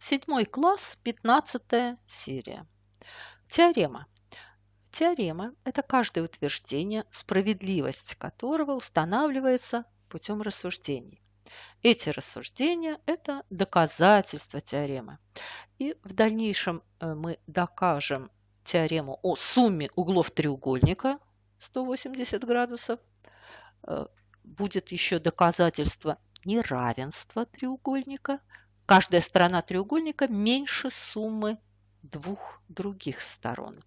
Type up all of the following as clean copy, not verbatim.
Седьмой класс, 15 серия. Теорема. Теорема – это каждое утверждение, справедливость которого устанавливается путем рассуждений. Эти рассуждения – это доказательства теоремы. И в дальнейшем мы докажем теорему о сумме углов треугольника 180 градусов. Будет еще доказательство неравенства треугольника. Каждая сторона треугольника меньше суммы двух других сторон.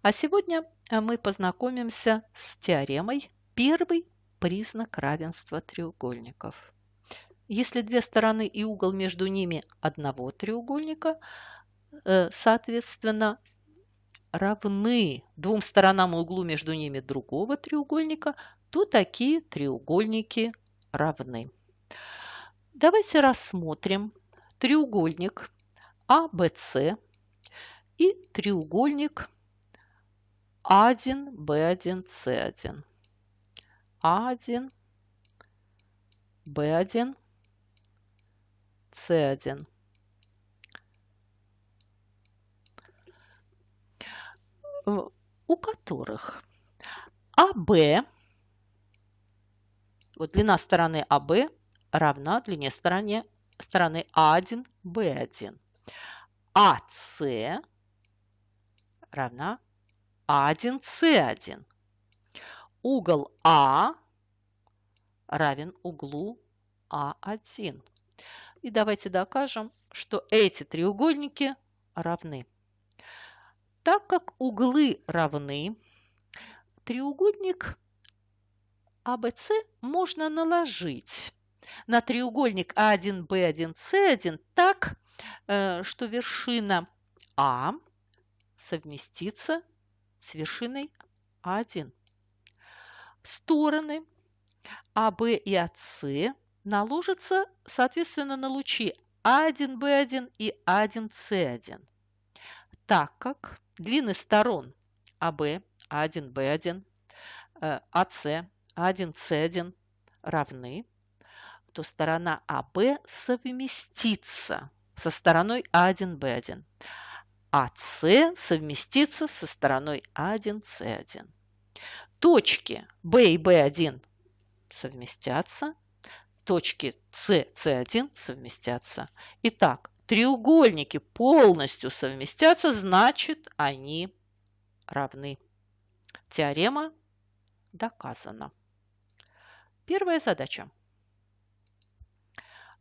А сегодня мы познакомимся с теоремой «Первый признак равенства треугольников». Если две стороны и угол между ними одного треугольника, соответственно, равны двум сторонам и углу между ними другого треугольника, то такие треугольники равны. Давайте рассмотрим треугольник ABC и треугольник А1, Б1, С1. А1, Б1, С1. У которых АБ, вот длина стороны АБ равна длине стороны А1, Б1. АС равна А1, С1. Угол А равен углу А1. И давайте докажем, что эти треугольники равны. Так как углы равны, треугольник АБС можно наложить на треугольник А1, Б1, С1 так, что вершина А совместится с вершиной А1. Стороны АБ и АС наложатся, соответственно, на лучи А1, Б1 и А1, С1, так как длины сторон АБ, А1, Б1, АС, А1, С1 равны, то сторона АБ совместится со стороной А1, Б1. АС совместится со стороной А1, С1. Точки В и В1 совместятся. Точки С, С1 совместятся. Итак, треугольники полностью совместятся, значит, они равны. Теорема доказана. Первая задача.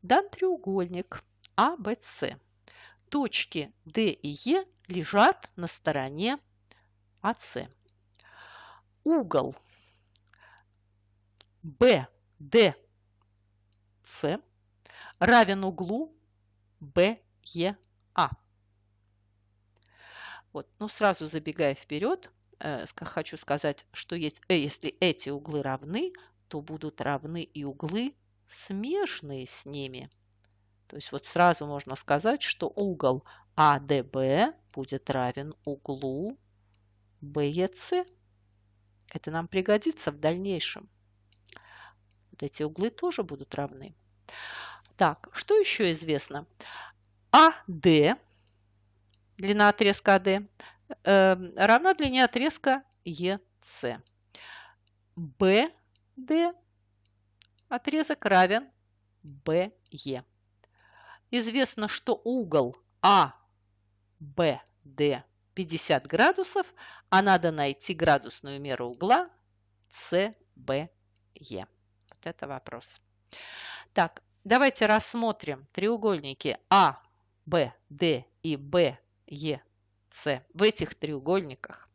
Дан треугольник ABC. Точки D и E лежат на стороне AC. Угол BDC равен углу BEA. Вот, но сразу забегая вперед, хочу сказать, что если эти углы равны, то будут равны и углы, смежные с ними. То есть вот сразу можно сказать, что угол АДБ будет равен углу БЕС. Это нам пригодится в дальнейшем. Вот эти углы тоже будут равны. Так, что еще известно? АД, длина отрезка АД, равна длине отрезка ЕС. БД отрезок равен BE. Известно, что угол ABD 50 градусов, а надо найти градусную меру угла CBE. Вот это вопрос. Так, давайте рассмотрим треугольники ABD и BEC. В этих треугольниках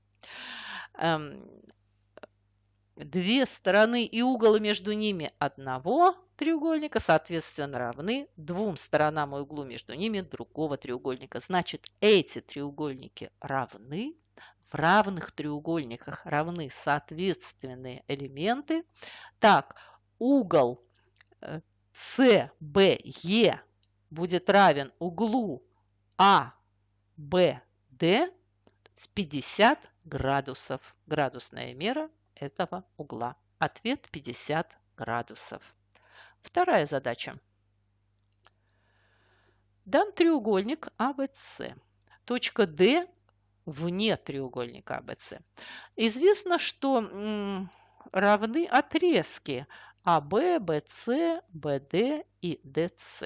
две стороны и уголы между ними одного треугольника, соответственно, равны двум сторонам и углу между ними другого треугольника. Значит, эти треугольники равны. В равных треугольниках равны соответственные элементы. Так, угол CBE будет равен углу ABD 50 градусов. Градусная мера этого угла. Ответ 50 градусов. Вторая задача. Дан треугольник ABC. Точка D вне треугольника ABC. Известно, что равны отрезки АБ, БС, БД и ДС.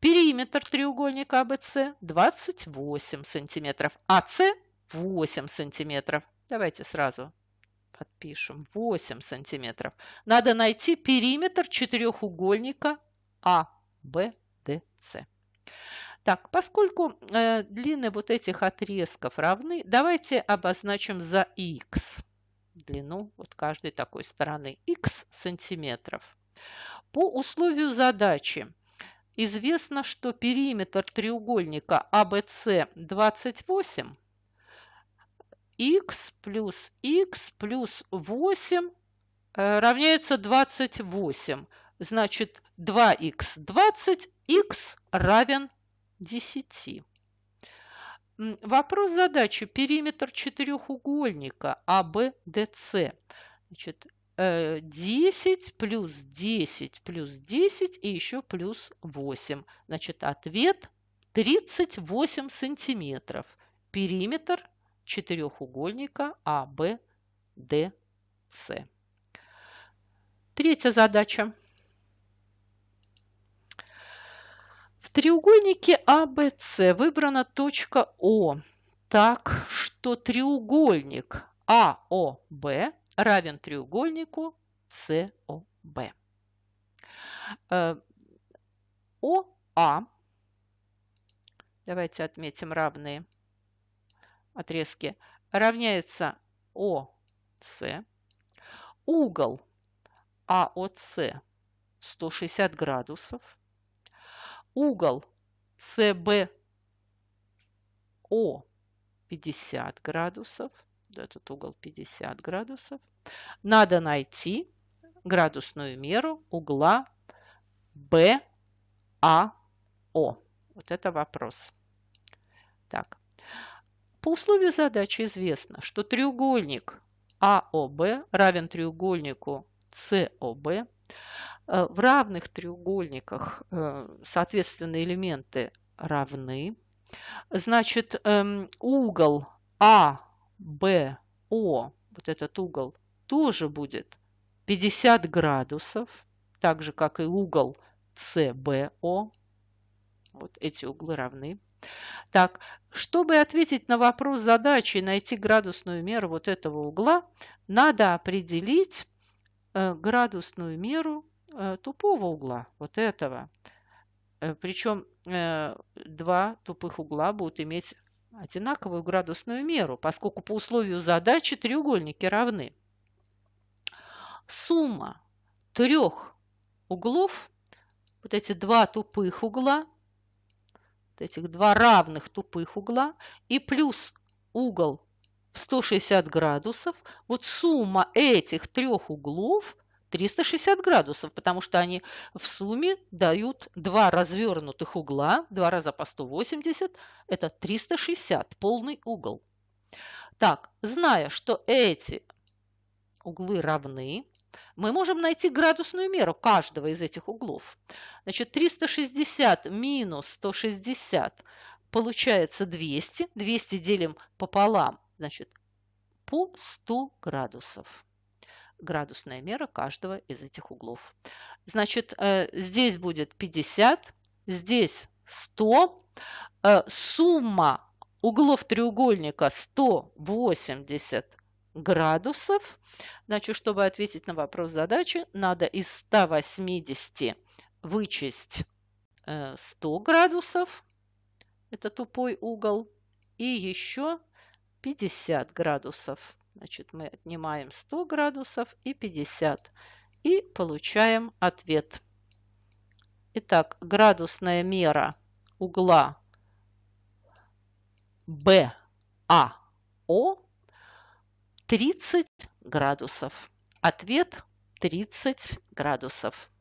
Периметр треугольника ABC 28 сантиметров, АС 8 сантиметров. Давайте сразу подпишем. 8 сантиметров. Надо найти периметр четырехугольника АБДС. Так, поскольку длины вот этих отрезков равны, давайте обозначим за Х длину вот каждой такой стороны. Х сантиметров. По условию задачи известно, что периметр треугольника ABC 28. Х плюс 8 равняется 28. Значит, 2х 20, х равен 10. Вопрос задачи. Периметр четырехугольника АБДС. Значит, 10 плюс 10 плюс 10 и еще плюс 8. Значит, ответ 38 сантиметров. Периметр четырехугольника АБДС. Третья задача. В треугольнике ABC выбрана точка О, так что треугольник АОБ равен треугольнику СОБ. ОА, давайте отметим равные отрезки, равняется ОС. Угол АОС 160 градусов. Угол СБО 50 градусов. Этот угол 50 градусов. Надо найти градусную меру угла БАО. Вот это вопрос. Так. По условию задачи известно, что треугольник АОБ равен треугольнику СОБ. В равных треугольниках, соответственно, элементы равны. Значит, угол АБО, вот этот угол, тоже будет 50 градусов, так же, как и угол СБО. Вот эти углы равны. Так, чтобы ответить на вопрос задачи и найти градусную меру вот этого угла, надо определить градусную меру тупого угла, вот этого. Причем два тупых угла будут иметь одинаковую градусную меру, поскольку по условию задачи треугольники равны. Сумма трех углов, вот эти два тупых угла, вот этих два равных тупых угла и плюс угол в 160 градусов, вот сумма этих трех углов 360 градусов, потому что они в сумме дают два развернутых угла, два раза по 180, это 360, полный угол. Так, зная, что эти углы равны, мы можем найти градусную меру каждого из этих углов. Значит, 360 минус 160 получается 200. 200 делим пополам, значит, по 100 градусов. Градусная мера каждого из этих углов. Значит, здесь будет 50, здесь 100. Сумма углов треугольника 180 градусов. Значит, чтобы ответить на вопрос задачи, надо из 180 вычесть 100 градусов. Это тупой угол. И еще 50 градусов. Значит, мы отнимаем 100 градусов и 50. И получаем ответ. Итак, градусная мера угла БАО 30 градусов. Ответ 30 градусов.